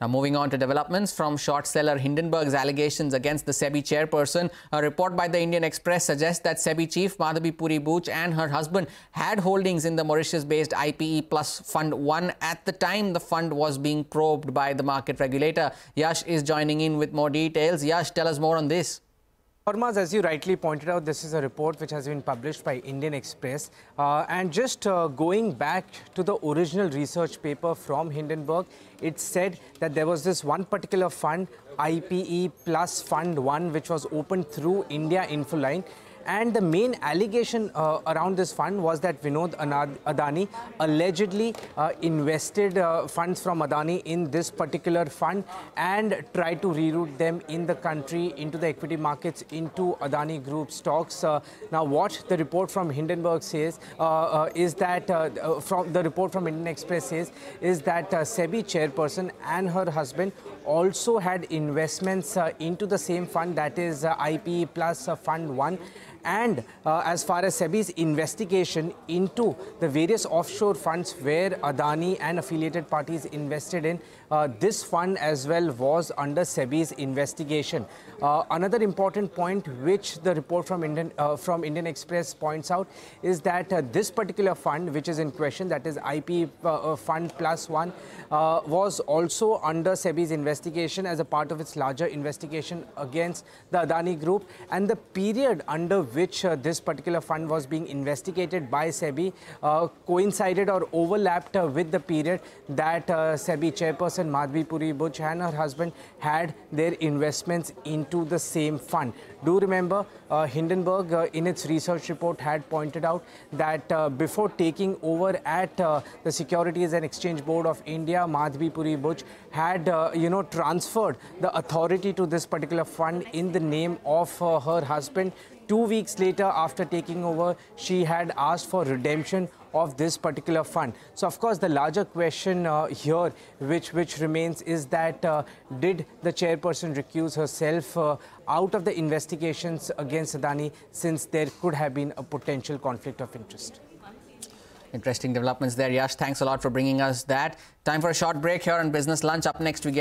Now moving on to developments from short seller Hindenburg's allegations against the SEBI chairperson. A report by the Indian Express suggests that SEBI chief Madhabi Puri Buch and her husband had holdings in the Mauritius-based IPE Plus Fund 1 at the time the fund was being probed by the market regulator. Yash is joining in with more details. Yash, tell us more on this. Parmaz, as you rightly pointed out, this is a report which has been published by Indian Express. And just going back to the original research paper from Hindenburg, it said that there was this one particular fund, IPE Plus Fund 1, which was opened through India InfoLine. And the main allegation around this fund was that Vinod Adani allegedly invested funds from Adani in this particular fund and tried to reroute them in the country, into the equity markets, into Adani Group stocks. Now, what the report from Hindenburg says is that, from the report from Indian Express says, is that SEBI chairperson and her husband also had investments into the same fund, that is IPE Plus Fund 1. And as far as SEBI's investigation into the various offshore funds where Adani and affiliated parties invested in, this fund as well was under SEBI's investigation. Another important point which the report from Indian Express points out is that this particular fund which is in question, that is IPE Fund Plus One, was also under SEBI's investigation as a part of its larger investigation against the Adani Group, and the period under which this particular fund was being investigated by SEBI coincided or overlapped with the period that SEBI chairperson Madhabi Puri Buch and her husband had their investments into the same fund. Do remember, Hindenburg in its research report had pointed out that before taking over at the Securities and Exchange Board of India, Madhabi Puri Buch had transferred the authority to this particular fund in the name of her husband. 2 weeks later, after taking over, she had asked for redemption of this particular fund. So, of course, the larger question here which remains is that did the chairperson recuse herself out of the investigations against Adani, since there could have been a potential conflict of interest? Interesting developments there, Yash. Thanks a lot for bringing us that. Time for a short break here on Business Lunch. Up next, we get